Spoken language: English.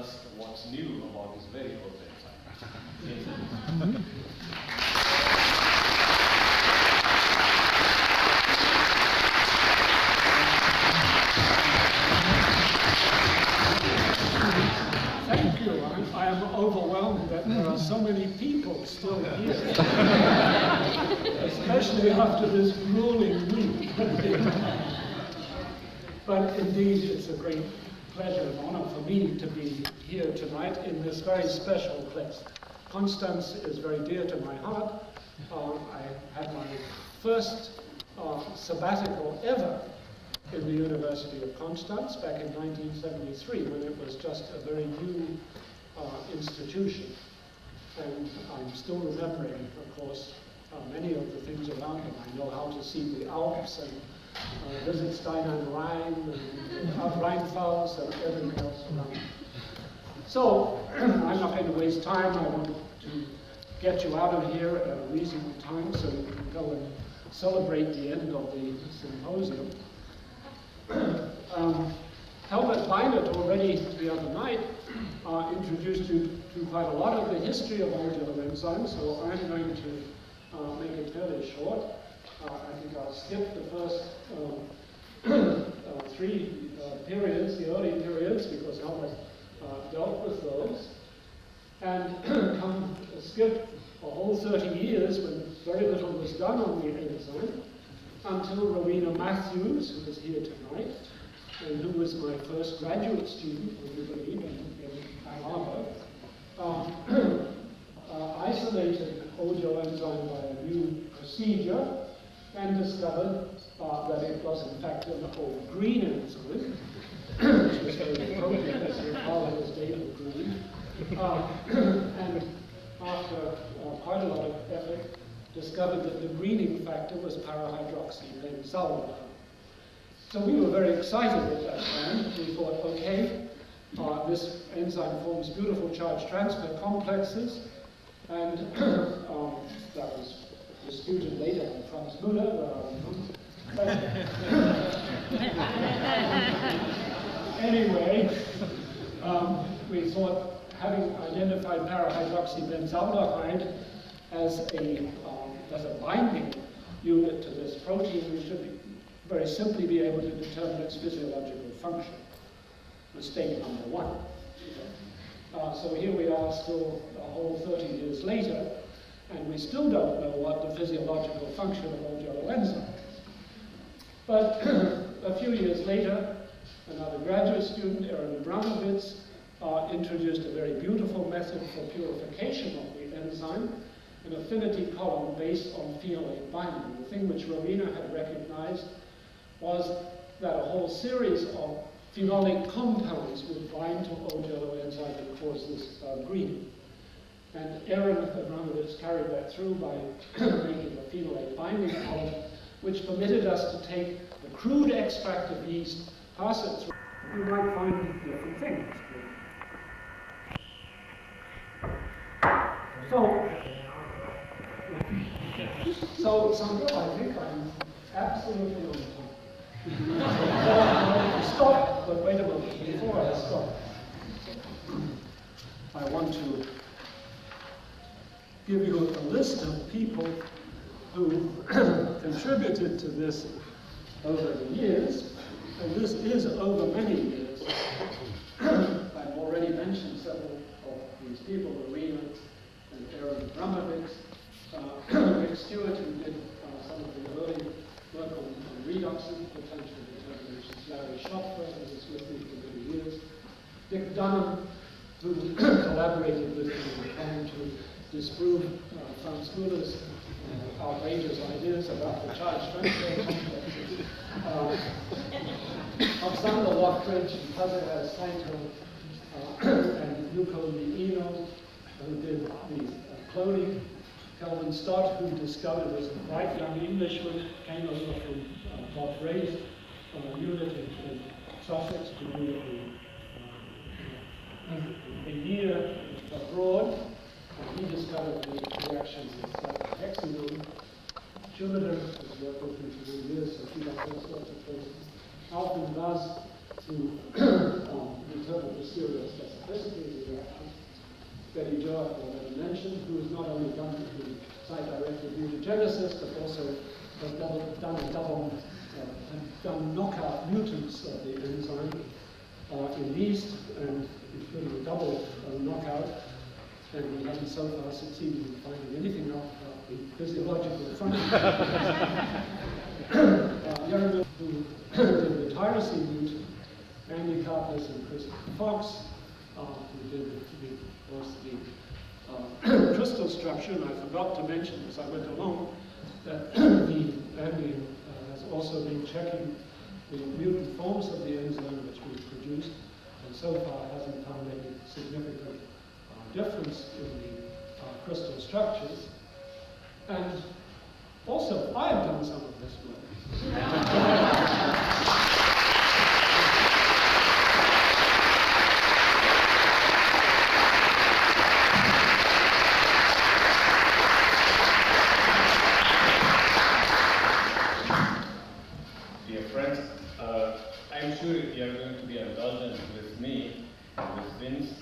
us what's new about this very old enzyme. Thank you. I am overwhelmed that there are so many people still here, especially after this grueling week. But indeed, it's a great pleasure and honor for me to be here tonight in this very special place. Konstanz is very dear to my heart. I had my first sabbatical ever in the University of Konstanz back in 1973, when it was just a very new institution. And I'm still remembering, of course, many of the things around me. I know how to see the Alps and visit Steiner and Rhine, and Rheinfalls, and everything else around. So, I'm not going to waste time. I want to get you out of here at a reasonable time so we can go and celebrate the end of the symposium. Helmut Binder already the other night introduced you to quite a lot of the history of Old Yellow enzyme, so I'm going to make it fairly short. I think I'll skip the first three periods, the early periods, because Helmut dealt with those, and skip a whole 30 years when very little was done on the enzyme, until Rowena Matthews, who is here tonight, and who was my first graduate student, would you believe, in Ann Arbor, isolated Old Yellow enzyme by a new procedure, and discovered that it was in fact an old green enzyme, which was very appropriate as your father was David Green. And after quite a lot of effort, discovered that the greening factor was parahydroxybenzaldehyde. So we were very excited at that time. We thought, okay, this enzyme forms beautiful charge transfer complexes, and that was disputed later by Franz Müller, where I remember. But anyway, we thought, having identified parahydroxybenzaldehyde as a binding unit to this protein, we should very simply be able to determine its physiological function. Mistake number one. So here we are still a whole 30 years later, and we still don't know what the physiological function of Old Yellow enzyme is. But a few years later, another graduate student, Erin Abramowicz, introduced a very beautiful method for purification of the enzyme, an affinity column based on phenolate binding. The thing which Rowena had recognized was that a whole series of phenolic compounds would bind to Old Yellow enzyme and cause this greening. And Erin Abramowicz carried that through by making a phenolate binding column, which permitted us to take the crude extract of yeast, pass it through. You might find different things. So Sandra, I think I'm absolutely on time. Stop, but wait a moment. Before I stop, I want to give you a list of people who contributed to this over the years. And this is over many years. I've already mentioned several of these people, Rowena and Erin Abramowicz, Rick Stewart, who did some of the early work on redox potential determinations, Larry Schopfer, who was with me for many years, Dick Dunham, who collaborated with me in trying to disprove Franz Kudas' outrageous ideas about the charge transfer complexes, Alexander Lough-Trench and Kuznetz-Sainter, and Yuko Lino, who did the cloning, Calvin Stott, who discovered, was a bright young Englishman, came over from Bob Ray's unit in Sussex to do a year abroad, and he discovered the reactions in cyclohexanone. Children has worked with him for years, so he does all sorts of things. Alvin Buzz, who determine the serial specificity of the reaction. Betty Jo, I will never mention, who has not only done the site-directed mutagenesis, but also has done a double done knockout mutants of the enzyme in yeast, and including a double knockout. And we haven't so far succeeded in finding anything out about the physiological function. Erin, who did the tyrosine mutant, Andy Carless and Chris Fox, who did the crystal structure, and I forgot to mention as I went along that Andy has also been checking the mutant forms of the enzyme which we've produced, and so far hasn't found any significant difference in the crystal structures. And also, I have done some of this work. Dear friends, I'm sure you are going to be indulgent with me, with Vince.